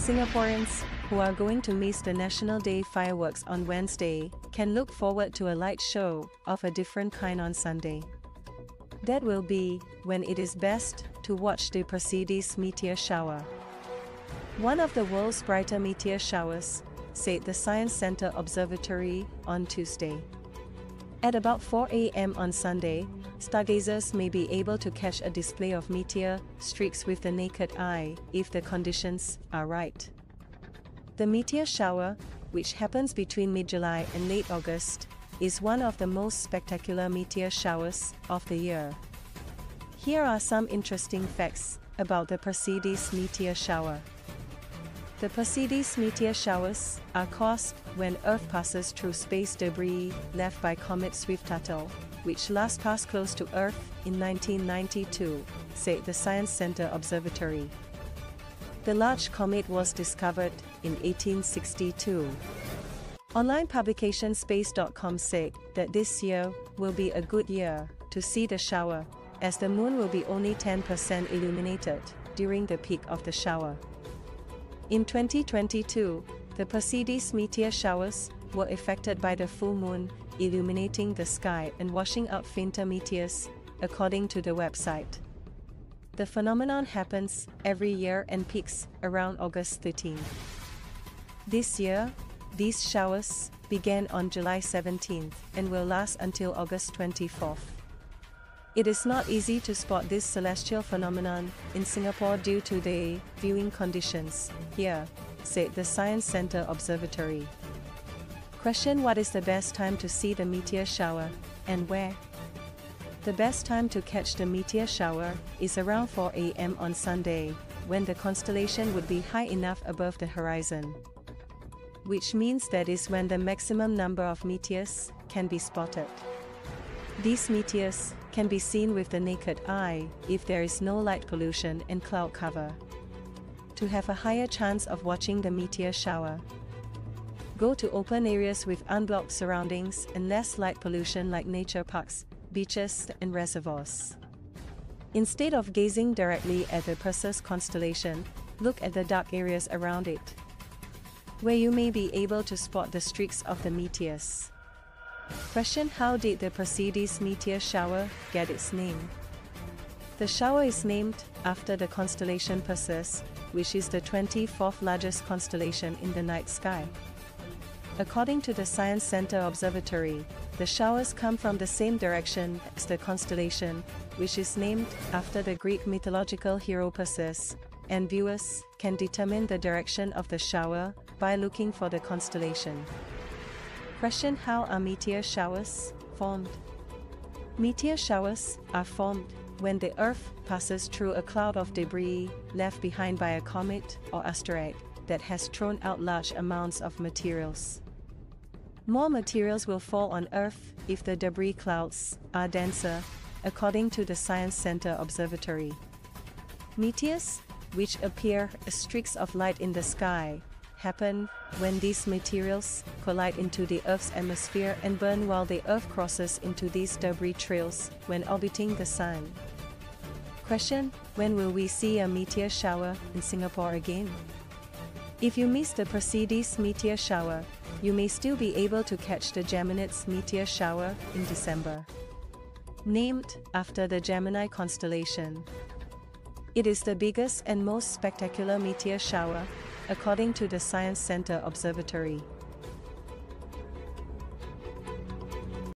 Singaporeans, who are going to miss the National Day fireworks on Wednesday, can look forward to a light show of a different kind on Sunday. That will be when it is best to watch the Perseids meteor shower. One of the world's brighter meteor showers, said the Science Center Observatory on Tuesday. At about 4 a.m. on Sunday, stargazers may be able to catch a display of meteor streaks with the naked eye if the conditions are right. The meteor shower, which happens between mid-July and late August, is one of the most spectacular meteor showers of the year. Here are some interesting facts about the Perseids meteor shower. The Perseids meteor showers are caused when Earth passes through space debris left by comet Swift-Tuttle, which last passed close to Earth in 1992, said the Science Center Observatory. The large comet was discovered in 1862. Online publication Space.com said that this year will be a good year to see the shower, as the moon will be only 10% illuminated during the peak of the shower. In 2022, the Perseids meteor showers were affected by the full moon, illuminating the sky and washing out fainter meteors, according to the website. The phenomenon happens every year and peaks around August 13. This year, these showers began on July 17 and will last until August 24. It is not easy to spot this celestial phenomenon in Singapore due to the viewing conditions here, said the Science Center Observatory. Question: what is the best time to see the meteor shower, and where? The best time to catch the meteor shower is around 4 a.m. on Sunday, when the constellation would be high enough above the horizon, which means that is when the maximum number of meteors can be spotted. These meteors can be seen with the naked eye if there is no light pollution and cloud cover. To have a higher chance of watching the meteor shower, go to open areas with unblocked surroundings and less light pollution, like nature parks, beaches and reservoirs. Instead of gazing directly at the Perseus constellation, look at the dark areas around it, where you may be able to spot the streaks of the meteors. Question: how did the Perseids meteor shower get its name? The shower is named after the constellation Perseus, which is the 24th largest constellation in the night sky. According to the Science Center Observatory, the showers come from the same direction as the constellation, which is named after the Greek mythological hero Perseus, and viewers can determine the direction of the shower by looking for the constellation. Question: how are meteor showers formed? Meteor showers are formed when the Earth passes through a cloud of debris left behind by a comet or asteroid that has thrown out large amounts of materials. More materials will fall on Earth if the debris clouds are denser, according to the Science Center Observatory. Meteors, which appear as streaks of light in the sky, happen when these materials collide into the Earth's atmosphere and burn while the Earth crosses into these debris trails when orbiting the Sun. Question: when will we see a meteor shower in Singapore again? If you missed the Perseids meteor shower, you may still be able to catch the Geminids meteor shower in December. Named after the Gemini constellation, it is the biggest and most spectacular meteor shower, according to the Science Center Observatory.